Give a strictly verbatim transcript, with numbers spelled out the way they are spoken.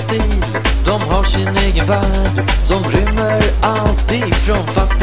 stil. De har sin egen värld som rymmer allt ifrån fattigdom.